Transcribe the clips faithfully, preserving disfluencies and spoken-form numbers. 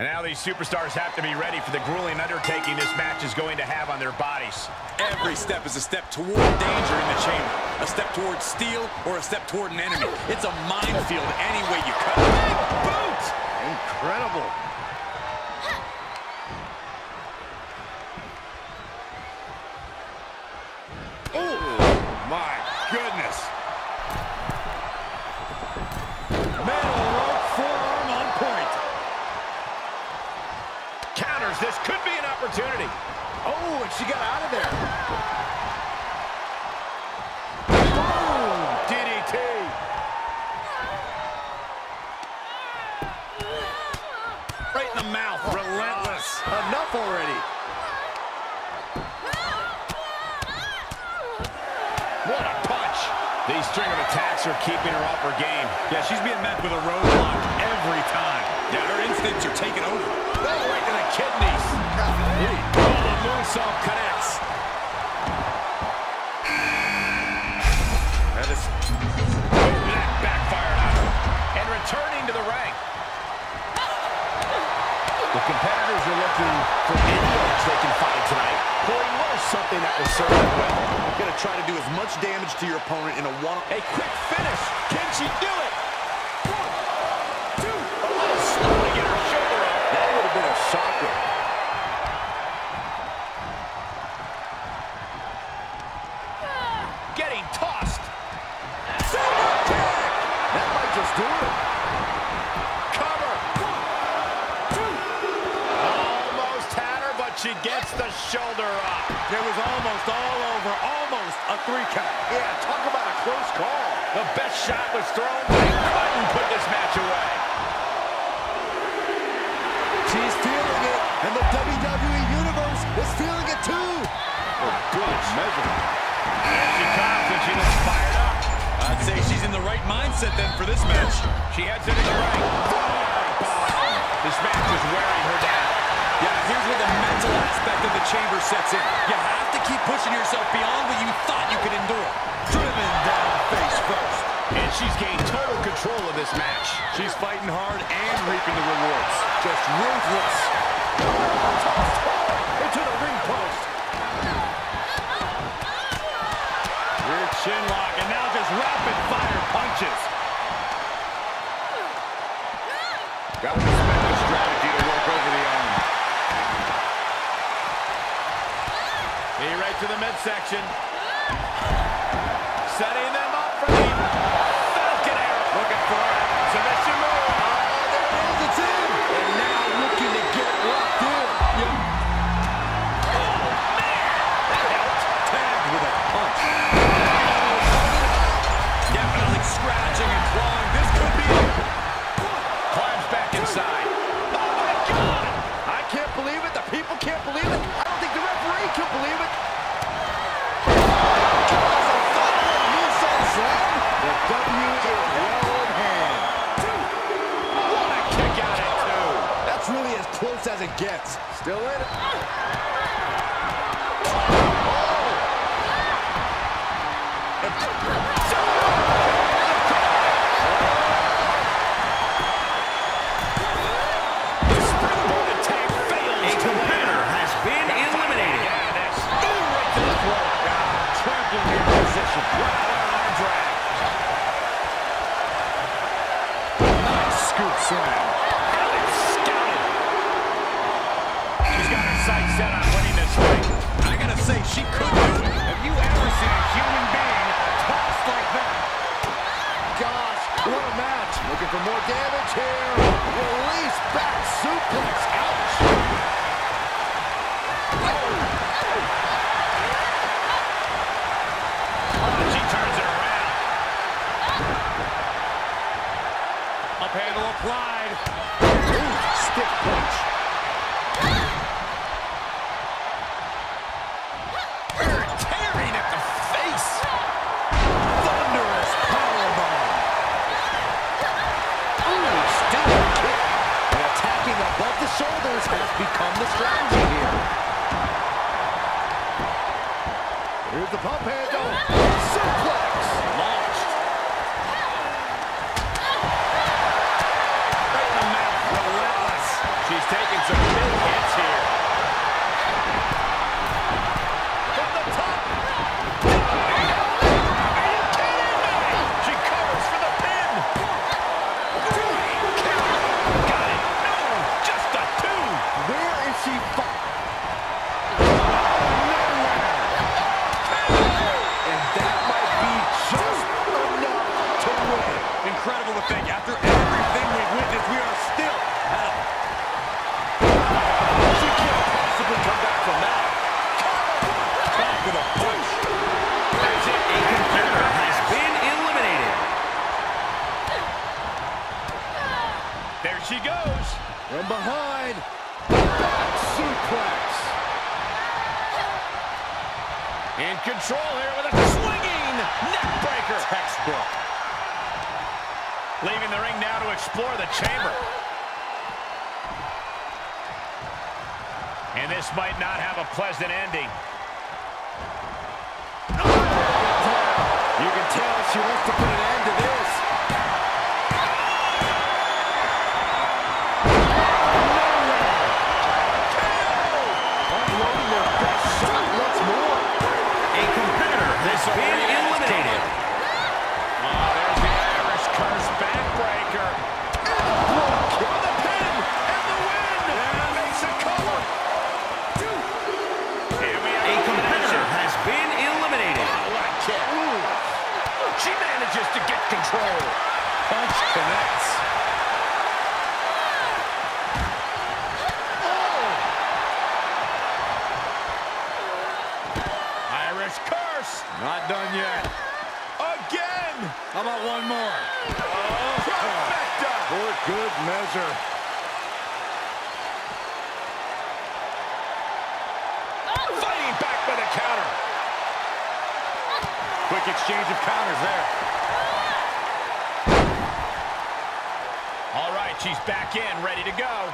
And now these superstars have to be ready for the grueling undertaking this match is going to have on their bodies. Every step is a step toward danger in the chamber, a step toward steel, or a step toward an enemy. It's a minefield any way you cut it. Big boot! Incredible. Oh, my goodness. Metal rope forearm on point. Counters, this could be an opportunity. Oh, and she got out of there. Boom, D D T. Right in the mouth, relentless. Enough already. What a punch. These string of attacks are keeping her off her game. Yeah, she's being met with a roadblock every time. Yeah, her instincts are taking over. Oh, right to the kidneys. Oh, the moonsault connects. That is... Oh, that backfired on her. And returning to the ring. The competitors are looking for inroads they can find tonight. Corey, what is something that will serve them well? You're going to try to do as much damage to your opponent in a one... A quick finish. Can she do it? One, two, a little slow to get her shoulder up. That would have been a shocker. Getting tossed. Super kick. That might just do it. She gets the shoulder up. It was almost all over, almost a three count. Yeah, talk about a close call. The best shot was thrown. They couldn't put this match away. She's feeling it, and the W W E Universe is feeling it too. Oh, good measure. And she comes and she looks fired up. I'd say she's in the right mindset then for this match. She heads it in the right. This match is wearing her down. Yeah, here's where the mental aspect of the chamber sets in. You have to keep pushing yourself beyond what you thought you could endure. Driven down face first. And she's gained total control of this match. She's fighting hard and reaping the rewards. Just ruthless. Tossed hard into the ring post. Rear chin lock, and now just rapid fire punches. Got to respect the strategy to work over the arm. Knee right to the midsection. Setting them up for the Falcon Air. Looking for it. Submission move. Oh, there it is. It's in. And now looking to get locked in. Yeah. Oh, man. That helped. Tagged with a punch. Definitely scratching and clawing. This could be it. Climbs back inside. Oh, my God. I can't believe it. The people can't believe it. I don't think the referee can believe it. The W is well in hand. What a kick out at two. That's really as close as it gets. Still in it. Oh. She could do it. Have you ever seen a human being tossed like that? Gosh, what a match. Looking for more damage here. Release back suplex. Ouch. Oh. Oh, she turns it around. Up handle applied. Ooh, stiff punch. Shoulders has become the strategy here. Here's the pump handle. Suplex. Launched. Right in the mouth. Relentless. She's taking incredible to think after everything we've witnessed, we are still out. She can't possibly come back from that. Back with a push. As if a competitor has been eliminated. There she goes. From behind. Back suplex. In control here with a swinging neck breaker. Textbook. Leaving the ring now to explore the chamber. And this might not have a pleasant ending. Oh! You can tell she wants to put an end to this. Unloading their best shot once more. A competitor has been eliminated. Oh, there's the Irish curse backbreaker. With the pin and the win. That makes it cover. And we have a competitor has been eliminated. Oh, what a kick. Ooh. She manages to get control. Punch connects. Not done yet. Again! How about one more? Oh, perfecta! For good measure. Oh. Fighting back with a counter. Quick exchange of counters there. All right, she's back in, ready to go.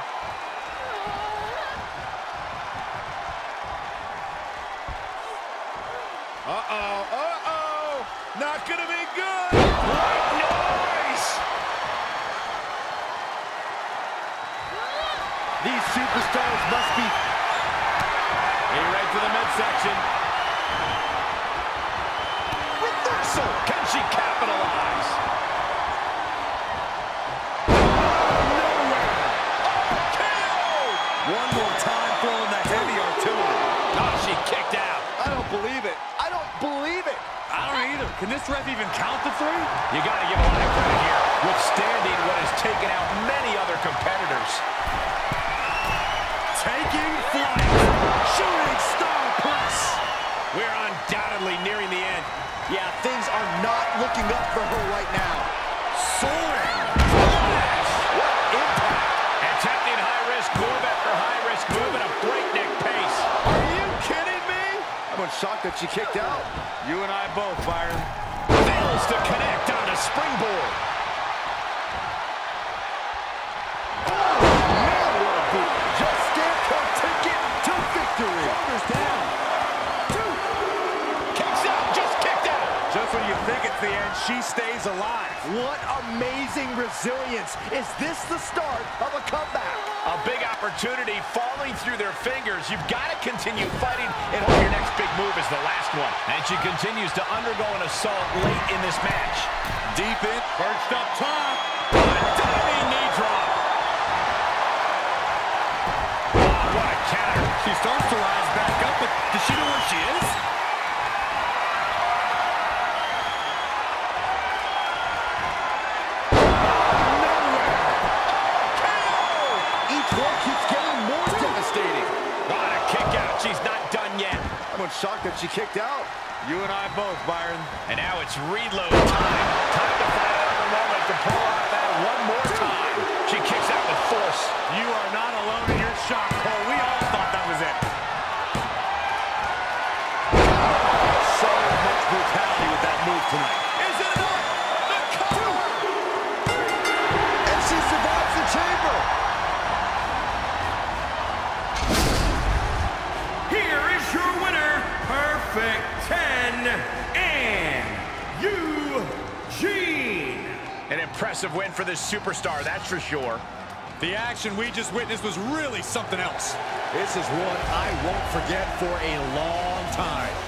Uh-oh, uh-oh, not gonna be good! White noise! These superstars must be... A right to the midsection. Reversal! Can she capitalize? Oh, nowhere! Oh, K O! One more time throwing that heavy artillery. Oh, she kicked out. I don't believe it. Believe it. I don't either. Can this ref even count the three? You got to give a lot of credit here, withstanding what has taken out many other competitors. Taking flight. Shooting star press. We're undoubtedly nearing the end. Yeah, things are not looking up for her right now. Soaring. Flash. What impact. Attempting high-risk move after high-risk move at a breakneck pace. Are you kidding? I'm shocked that she kicked out. You and I both, Byron. Fails to connect on a springboard. Oh, man, what a boot. Just stand up to get to victory. Shoulders down. Two. Kicks out, just kicked out. Just when you think it's the end, she stays alive. What amazing resilience. Is this the start of a comeback? A big opportunity falling through their fingers. You've got to continue fighting and hope your next big move is the last one. And she continues to undergo an assault late in this match. Deep in, perched up top. A diving knee drop. Oh, what a counter. She starts to rise back up, but does she know where she is? Shocked that she kicked out. You and I both, Byron. And now it's reload time. Time to find out the moment to pull out that one more time. She kicks out with force. You are not alone in your shock, Cole. We all thought that was it. So much brutality with that move tonight. Is it enough? The cover! And she survives the chamber. Here is your winner. Perfect ten and Eugene. An impressive win for this superstar, that's for sure. The action we just witnessed was really something else. This is one I won't forget for a long time.